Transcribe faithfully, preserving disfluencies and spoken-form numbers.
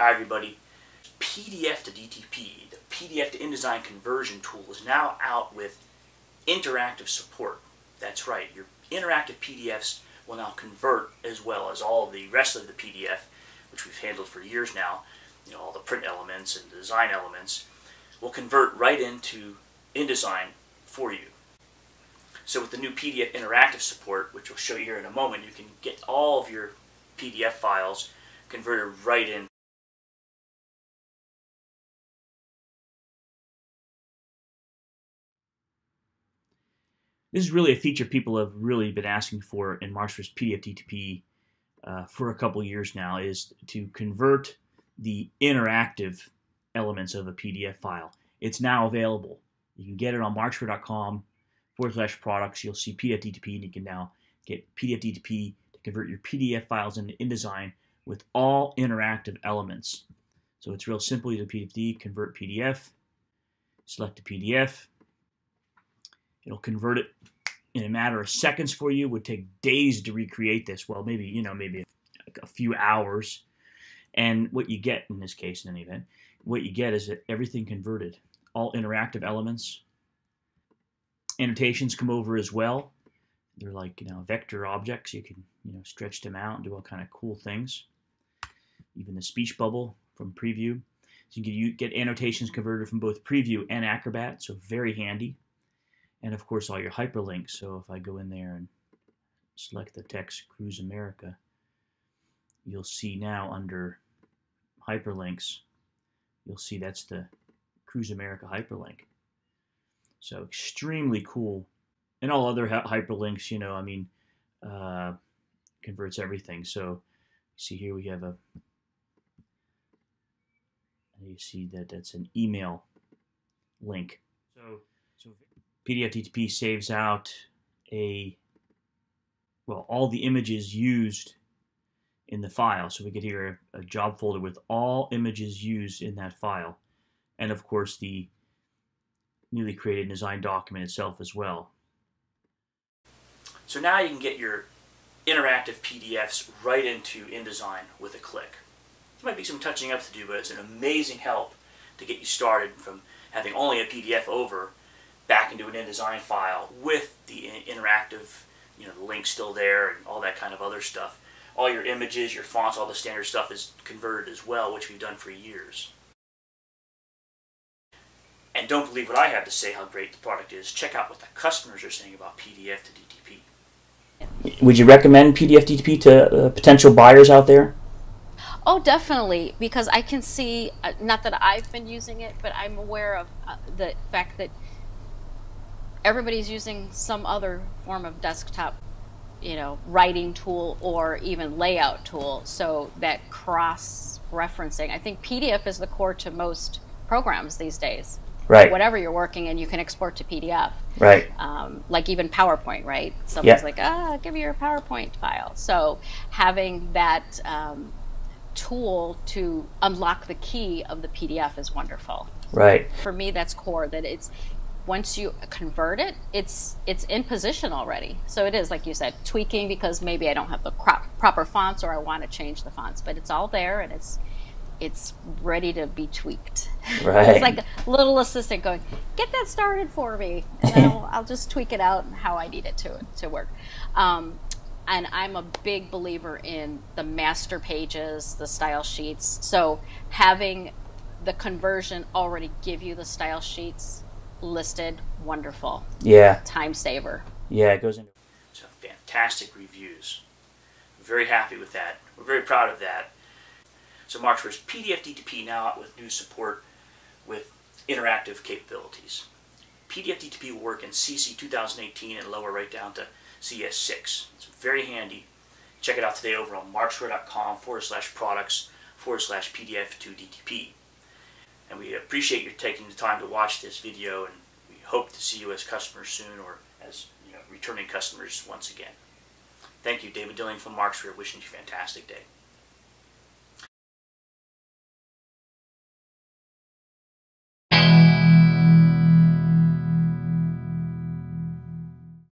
Hi everybody. P D F to D T P, the P D F to InDesign conversion tool, is now out with interactive support. That's right, your interactive P D Fs will now convert as well as all of the rest of the P D F, which we've handled for years now. You know, all the print elements and the design elements will convert right into InDesign for you. So with the new P D F interactive support, which we'll show you here in a moment, you can get all of your P D F files converted right in. This is really a feature people have really been asking for in Markzware's P D F D T P uh, for a couple years now, is to convert the interactive elements of a P D F file. It's now available. You can get it on markzware.com forward slash products. You'll see P D F D T P, and you can now get P D F D T P to convert your P D F files into InDesign with all interactive elements. So it's real simple. Use a P D F D, convert P D F, select a P D F. It'll convert it in a matter of seconds for you. It would take days to recreate this. Well, maybe, you know, maybe a few hours. And what you get in this case, in any event, what you get is that everything converted, all interactive elements. Annotations come over as well. They're like, you know, vector objects. You can, you know, stretch them out and do all kind of cool things. Even the speech bubble from preview. So you can you get annotations converted from both preview and Acrobat, so very handy. And of course, all your hyperlinks. So if I go in there and select the text Cruise America, you'll see now under hyperlinks, you'll see that's the Cruise America hyperlink. So extremely cool. And all other hyperlinks, you know, I mean, uh, converts everything. So see here we have a, you see that that's an email link. So, so P D F D T P saves out a, well, all the images used in the file. So we get here a, a job folder with all images used in that file. And of course, the newly created design document itself as well. So now you can get your interactive P D Fs right into InDesign with a click. There might be some touching up to do, but it's an amazing help to get you started from having only a P D F over back into an InDesign file with the interactive, you know, the link still there and all that kind of other stuff. All your images, your fonts, all the standard stuff is converted as well, which we've done for years. And don't believe what I have to say how great the product is. Check out what the customers are saying about P D F to D T P. Would you recommend P D F D T P to uh, potential buyers out there? Oh, definitely, because I can see, uh, not that I've been using it, but I'm aware of uh, the fact that everybody's using some other form of desktop, you know, writing tool or even layout tool. So that cross-referencing, I think P D F is the core to most programs these days. Right. Whatever you're working in, you can export to P D F. Right. Um, like even PowerPoint, right? Someone's yeah. like, ah, oh, give me your PowerPoint file. So having that um, tool to unlock the key of the P D F is wonderful. Right. For me, that's core. That it's once you convert it, it's it's in position already. So it is, like you said, tweaking because maybe I don't have the crop, proper fonts, or I want to change the fonts, but it's all there and it's. It's ready to be tweaked. Right. It's like a little assistant going, get that started for me. And then I'll, I'll just tweak it out how I need it to, to work. Um, and I'm a big believer in the master pages, the style sheets. So having the conversion already give you the style sheets listed, wonderful. Yeah. Time saver. Yeah, it goes into some fantastic reviews. I'm very happy with that. We're very proud of that. So Markzware's P D F D T P now out with new support with interactive capabilities. P D F D T P will work in C C two thousand eighteen and lower right down to C S six. It's very handy. Check it out today over on markzware.com forward slash products forward slash P D F two D T P. And we appreciate you taking the time to watch this video, and we hope to see you as customers soon, or as, you know, returning customers once again. Thank you, David Dilling from Markzware, wishing you a fantastic day.